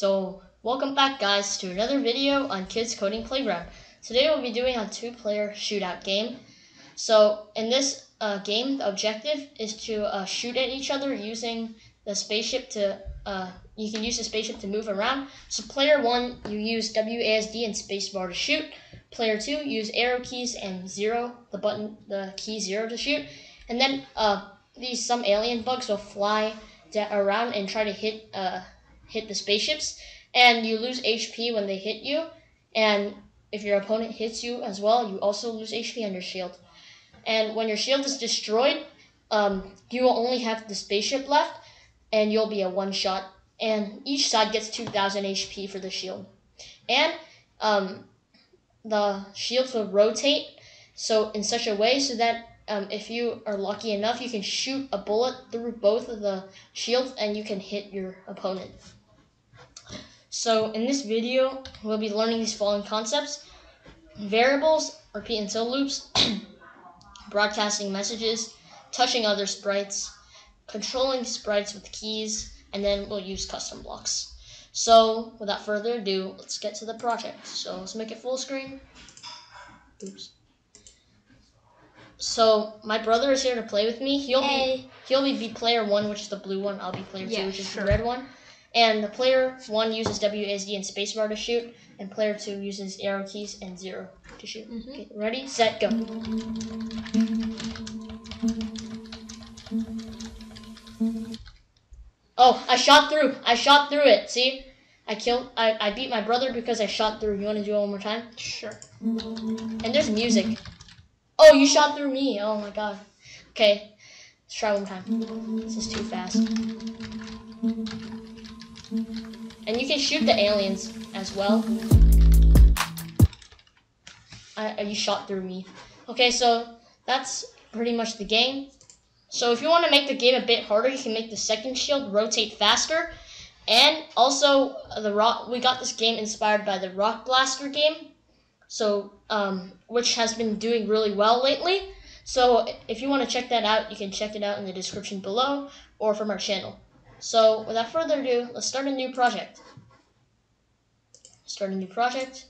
So welcome back guys to another video on Kids Coding Playground. Today we'll be doing a two-player shootout game. So in this game, the objective is to shoot at each other using the spaceship to, you can use the spaceship to move around. So player one, you use WASD and Spacebar to shoot. Player two, use arrow keys and the key zero to shoot. And then some alien bugs will fly around and try to hit the spaceships, and you lose HP when they hit you, and if your opponent hits you as well, you also lose HP on your shield. And when your shield is destroyed, you will only have the spaceship left and you'll be a one shot, and each side gets 2000 HP for the shield. And the shields will rotate so in such a way so that if you are lucky enough, you can shoot a bullet through both of the shields and you can hit your opponent. So in this video, we'll be learning these following concepts: variables, repeat until loops, broadcasting messages, touching other sprites, controlling sprites with keys, and then we'll use custom blocks. So without further ado, let's get to the project. So let's make it full screen. Oops. So my brother is here to play with me. He'll be player one, which is the blue one. I'll be player two, which is the red one. And the player one uses WASD and spacebar to shoot, and player two uses arrow keys and zero to shoot. Okay, ready, set, go. Oh, I shot through it. See, I beat my brother because I shot through. You want to do it one more time? Sure. And there's music. Oh, you shot through me. Oh my god. Okay, let's try one time. This is too fast. And you can shoot the aliens as well. You shot through me. Okay, so that's pretty much the game. So if you want to make the game a bit harder, you can make the second shield rotate faster. And also, we got this game inspired by the Rock Blaster game. So, which has been doing really well lately. So if you want to check that out, you can check it out in the description below or from our channel. So without further ado, let's start a new project. Start a new project.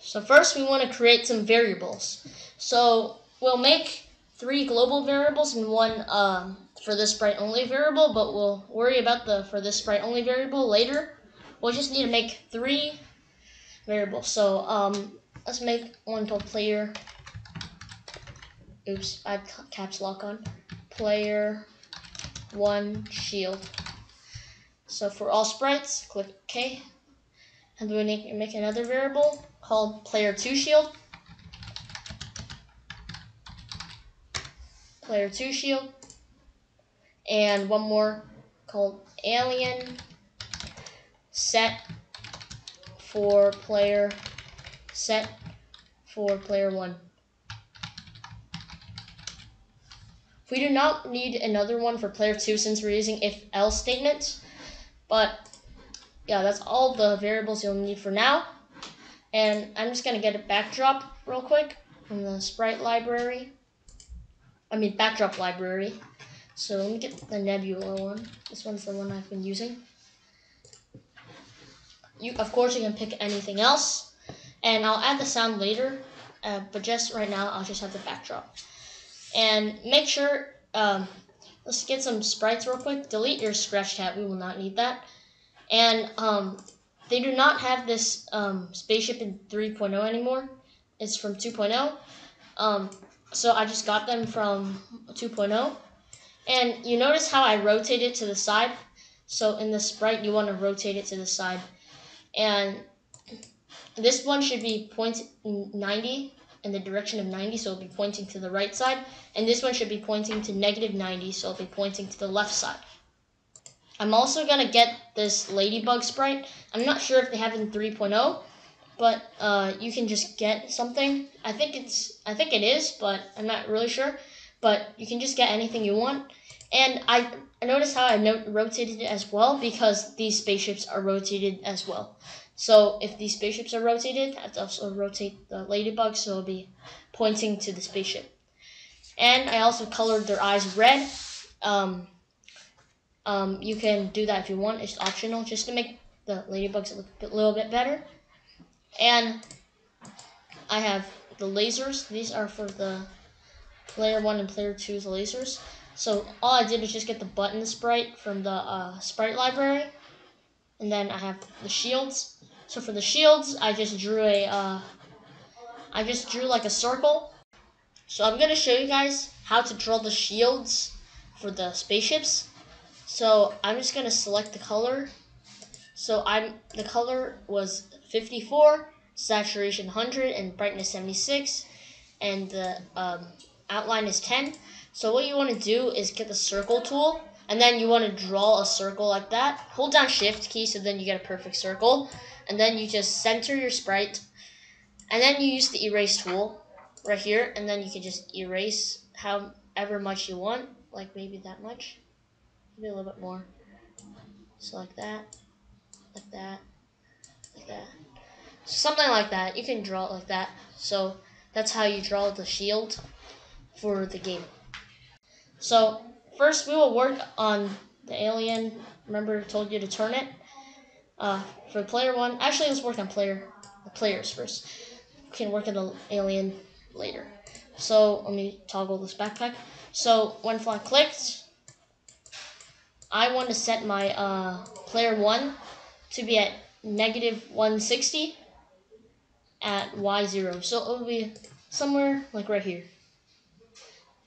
So first we want to create some variables. So we'll make 3 global variables and 1 for this sprite only variable, but we'll worry about the for this sprite only variable later. We'll just need to make 3 variable. So let's make one called player. Oops, I had caps lock on. Player one shield. So for all sprites, click OK. And we need to make another variable called player two shield. Player two shield. And one more called alien set. For player set for player one. We do not need another one for player two since we're using if else statements, but yeah, that's all the variables you'll need for now. And I'm just gonna get a backdrop real quick from the sprite library. I mean backdrop library. So let me get the nebula one. This one's the one I've been using. Of course, you can pick anything else, and I'll add the sound later, but just right now, I'll just have the backdrop. And make sure, let's get some sprites real quick. Delete your Scratch tab, we will not need that. And they do not have this spaceship in 3.0 anymore. It's from 2.0, so I just got them from 2.0. And you notice how I rotate it to the side? So in the sprite, you want to rotate it to the side. And this one should be in the direction of 90, so it'll be pointing to the right side. And this one should be pointing to -90, so it'll be pointing to the left side. I'm also going to get this ladybug sprite. I'm not sure if they have it in 3.0, but you can just get something. I think it is, but I'm not really sure. But you can just get anything you want. And I noticed how I rotated it as well because these spaceships are rotated as well. So if these spaceships are rotated, I have to also rotate the ladybug so it'll be pointing to the spaceship. And I also colored their eyes red You can do that if you want. It's optional, just to make the ladybugs look a little bit better. And I have the lasers. These are for the player 1 and player 2's lasers. So all I did is just get the button sprite from the sprite library. And then I have the shields. So for the shields, I just drew a, like a circle. So I'm going to show you guys how to draw the shields for the spaceships. So I'm just going to select the color. So the color was 54, saturation 100, and brightness 76, and the outline is 10. So what you want to do is get the circle tool, and then you want to draw a circle like that. Hold down shift key so then you get a perfect circle. And then you just center your sprite, and then you use the erase tool right here, and then you can just erase however much you want, like maybe that much, maybe a little bit more. So like that, like that, like that. Something like that. You can draw it like that. So that's how you draw the shield for the game. So first we will work on the alien. Remember I told you to turn it. For player 1, actually let's work on the players first. We can work on the alien later. So let me toggle this backpack. So when flag clicked, I want to set my player 1 to be at -160 at Y0. So it will be somewhere like right here.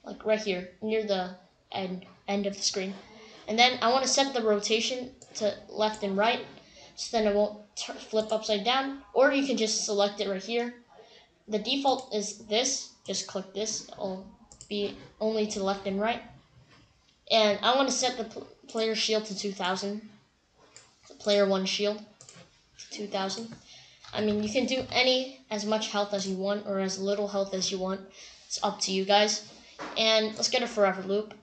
Like right here, near the end of the screen. And then I want to set the rotation to left and right, so then it won't flip upside down. Or you can just select it right here. The default is this. Just click this. It'll be only to left and right. And I want to set the player shield to 2000. The player 1 shield to 2000. I mean, you can do as much health as you want or as little health as you want. It's up to you guys. And let's get a forever loop.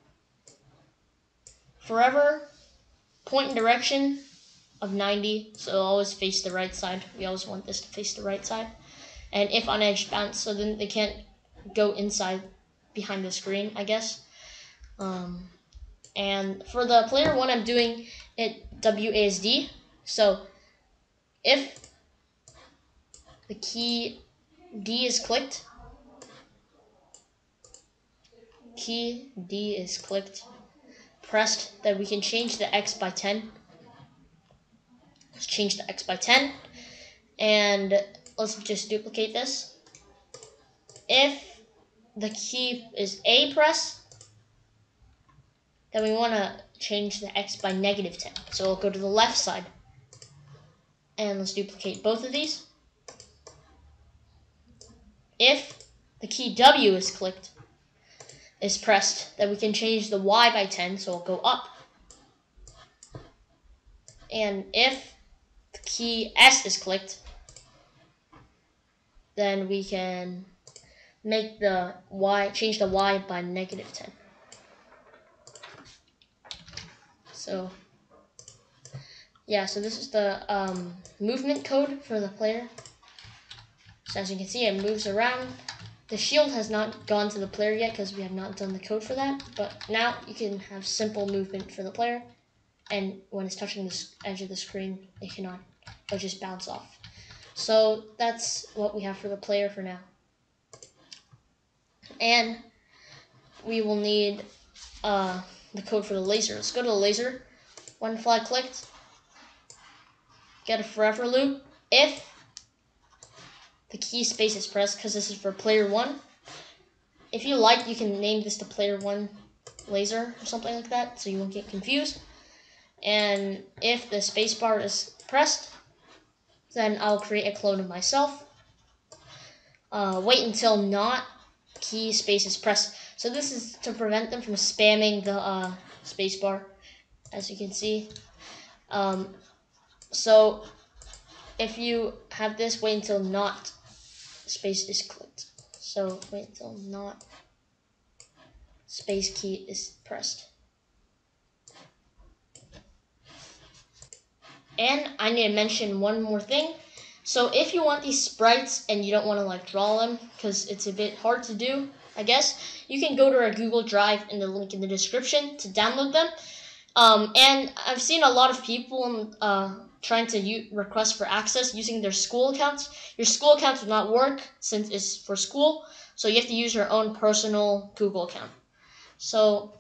Forever, point and direction of 90, so always face the right side. We always want this to face the right side. And if on edge, bounce, so then they can't go inside behind the screen, I guess. And for the player 1, I'm doing it WASD. So if the key D is clicked, pressed, then we can change the X by 10. Let's change the X by 10, and let's just duplicate this. If the key is A press, then we want to change the X by -10. So it'll go to the left side. And let's duplicate both of these. If the key W is pressed, then we can change the Y by 10, so it'll go up. And if the key S is clicked, then we can make the Y, change the Y by -10. So yeah, so this is the movement code for the player. So as you can see, it moves around. The shield has not gone to the player yet because we have not done the code for that, but now you can have simple movement for the player, and when it's touching the edge of the screen, it cannot, it'll just bounce off. So that's what we have for the player for now. And we will need the code for the laser. Let's go to the laser. One flag clicked. Get a forever loop. If the key space is pressed, because this is for player 1. If you like, you can name this the player 1 laser or something like that, so you won't get confused. And if the spacebar is pressed, then I'll create a clone of myself. Wait until not key space is pressed. So this is to prevent them from spamming the spacebar, as you can see. So if you have this, wait until not space is clicked. So wait until not space key is pressed. And I need to mention one more thing. So if you want these sprites and you don't want to draw them because it's a bit hard to do, I guess, you can go to our Google Drive in the link in the description to download them. And I've seen a lot of people trying to request for access using their school accounts. Your school account would not work since it's for school, so you have to use your own personal Google account. So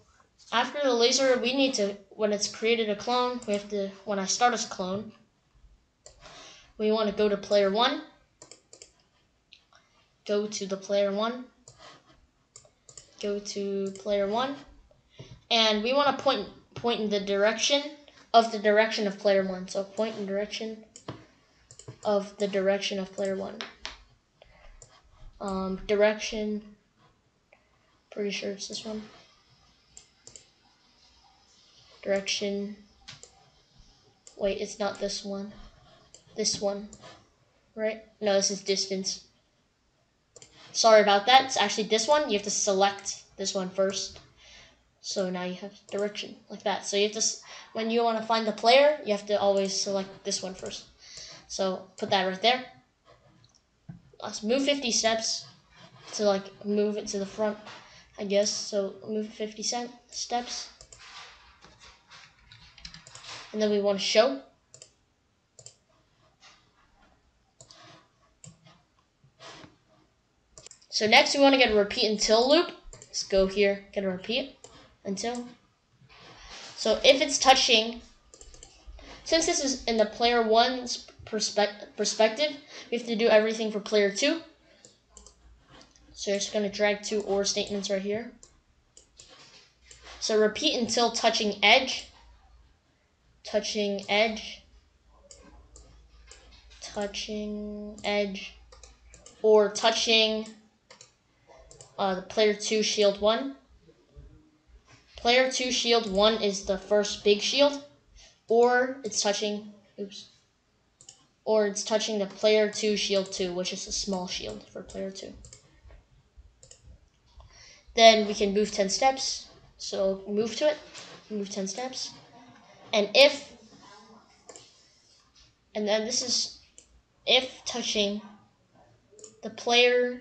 after the laser, we need to, when it's created a clone, we have to, when I start a clone, we want to go to player one, go to the player one, go to player one, and we want to point in the direction of player one. So point in direction of the direction of player one. Direction, pretty sure it's this one. Direction, wait, it's not this one. This one, right? No, this is distance. Sorry about that. It's actually this one. You have to select this one first. So now you have direction like that. So you have to, when you want to find the player, you have to always select this one first. So put that right there. Let's move 50 steps to like move it to the front, I guess. So move 50 steps. And then we want to show. So next we want to get a repeat until loop. Let's go here, get a repeat until. So if it's touching, since this is in the player one's perspective, we have to do everything for player two. So you're just going to drag two or statements right here. So repeat until touching edge. Touching edge. Touching edge. Or touching the player 2 shield 1. Player 2 shield 1 is the first big shield, or it's touching, oops, or it's touching the player 2 shield 2, which is a small shield for player 2. Then we can move 10 steps, so move to it, move 10 steps, and if, and then this is if touching the player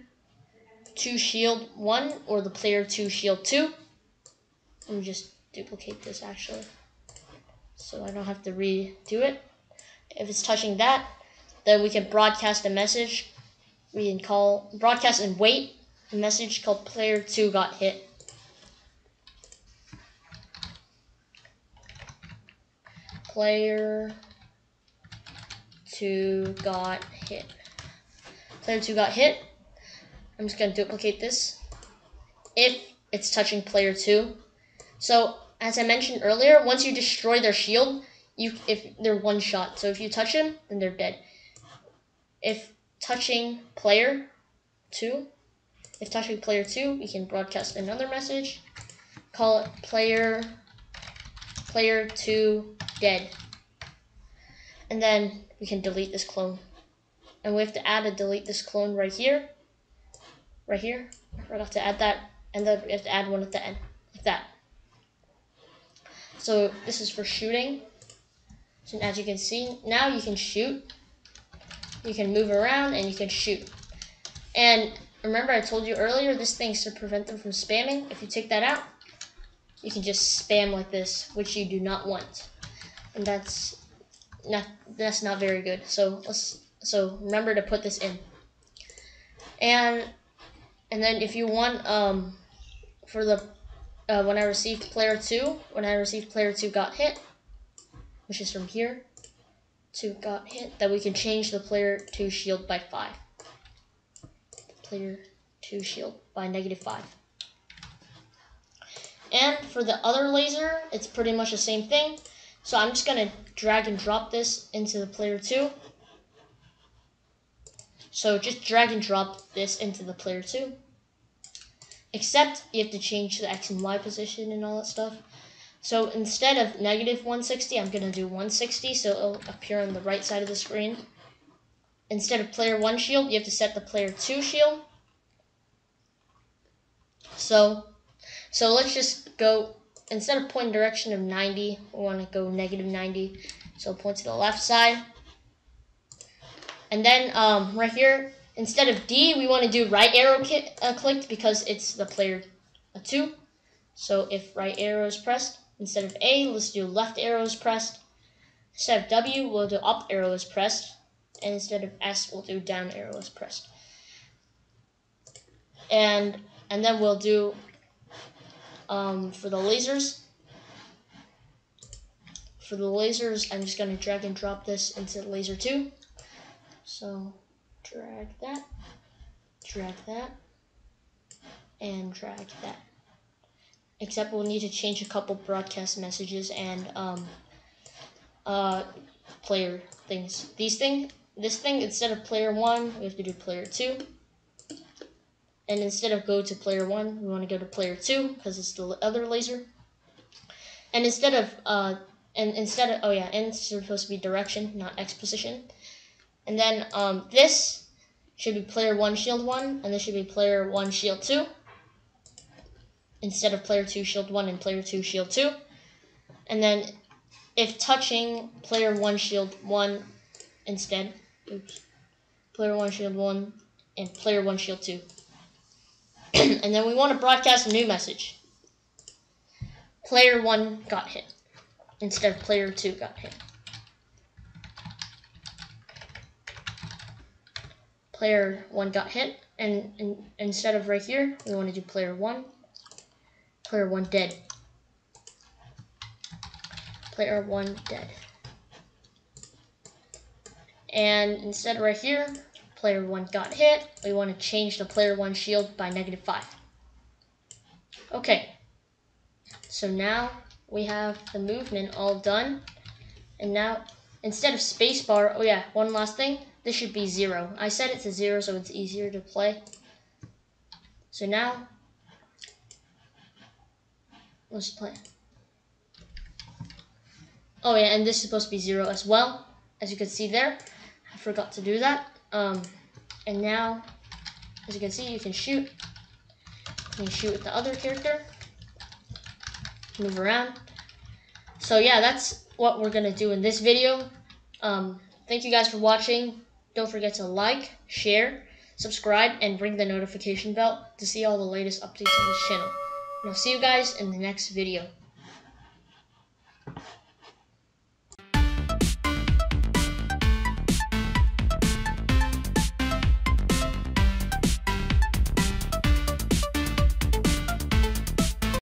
2 shield 1 or the player 2 shield 2. Let me just duplicate this actually so I don't have to redo it. If it's touching that, then we can broadcast a message. We can call broadcast and wait a message called player 2 got hit. Player 2 got hit. Player 2 got hit. I'm just going to duplicate this if it's touching player 2. So as I mentioned earlier, once you destroy their shield, if they're one shot. So if you touch them, then they're dead. If touching player 2, we can broadcast another message. Call it player 2 dead. And then we can delete this clone. And we have to add a delete this clone right here. Right here, I forgot to add that, and then we have to add one at the end, like that. So this is for shooting. So as you can see, now you can shoot. You can move around and you can shoot. And remember I told you earlier, this thing's to prevent them from spamming. If you take that out, you can just spam like this, which you do not want. And that's not very good. So remember to put this in. And then if you want, for the, when I received player 2 got hit, which is from here, 2 got hit, then we can change the player 2 shield by 5. The player 2 shield by -5. And for the other laser, it's pretty much the same thing. So I'm just going to drag and drop this into the player 2. So just drag and drop this into the player 2. Except you have to change the X and Y position and all that stuff. So instead of -160, I'm going to do 160, so it'll appear on the right side of the screen. Instead of player 1 shield, you have to set the player 2 shield. So let's just go, instead of point direction of 90, we want to go -90. So point to the left side. And then right here, instead of D, we want to do right arrow clicked because it's the player 2. So if right arrow is pressed, Instead of A, let's do left arrow is pressed. Instead of W, we'll do up arrow is pressed. And instead of S, we'll do down arrow is pressed. And then we'll do, for the lasers, I'm just going to drag and drop this into laser 2. So drag that, and drag that. Except we'll need to change a couple broadcast messages and player things. This thing, instead of player 1, we have to do player 2. And instead of go to player 1, we want to go to player 2 because it's the other laser. And instead of and it's supposed to be direction, not X position. And then this should be player 1 shield 1, and this should be player 1 shield 2. Instead of player 2 shield 1 and player 2 shield 2. And then if touching player 1 shield 1 instead, player 1 shield 1 and player 1 shield 2. And then we want to broadcast a new message. Player 1 got hit instead of player 2 got hit. Player 1 got hit, and instead of right here, we want to do player 1. Player 1 dead. Player 1 dead. And instead of right here, player 1 got hit, we want to change the player 1 shield by -5. Okay. So now we have the movement all done. And now instead of spacebar, one last thing. This should be 0. I set it to 0 so it's easier to play. So now let's play. And this is supposed to be 0 as well, as you can see there. I forgot to do that. And now, as you can see, you can shoot. You can shoot with the other character. Move around. So yeah, that's what we're gonna do in this video. Thank you guys for watching. Don't forget to like, share, subscribe, and ring the notification bell to see all the latest updates on this channel. And I'll see you guys in the next video.